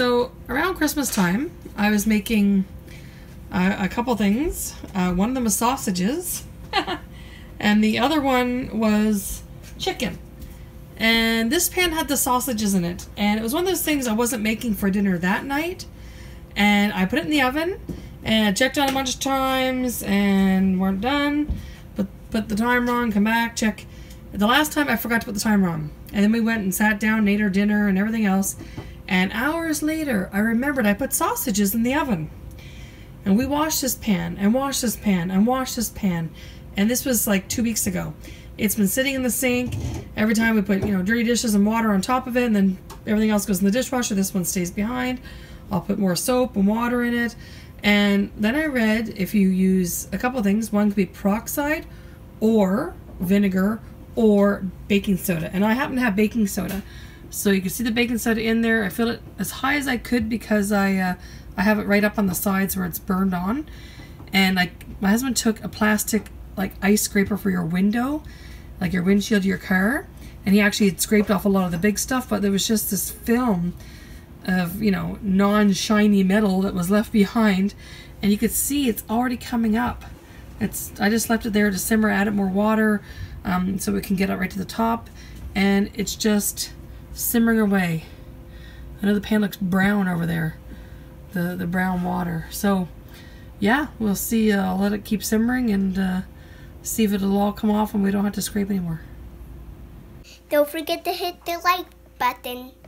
So around Christmas time, I was making a couple things. One of them was sausages, and the other one was chicken. And this pan had the sausages in it, and it was one of those things I wasn't making for dinner that night. And I put it in the oven, and I checked on it a bunch of times, and weren't done. Put the time wrong, come back, check. The last time I forgot to put the time wrong. And then we went and sat down, ate our dinner and everything else. And hours later, I remembered I put sausages in the oven. And we washed this pan, and washed this pan, and washed this pan. And this was like 2 weeks ago. It's been sitting in the sink. Every time we put, you know, dirty dishes and water on top of it, and then everything else goes in the dishwasher. This one stays behind. I'll put more soap and water in it. And then I read if you use a couple things, one could be peroxide or vinegar or baking soda. And I happen to have baking soda. So you can see the baking soda in there. I filled it as high as I could because I have it right up on the sides where it's burned on. And my husband took a plastic ice scraper for your window, like your windshield, your car, and he actually had scraped off a lot of the big stuff, but there was just this film of, you know, non-shiny metal that was left behind, and you could see it's already coming up. I just left it there to simmer, added more water so it can get up right to the top, and it's just simmering away. I know the pan looks brown over there, the brown water. So yeah, we'll see. I'll let it keep simmering and see if it'll all come off and we don't have to scrape anymore. Don't forget to hit the like button.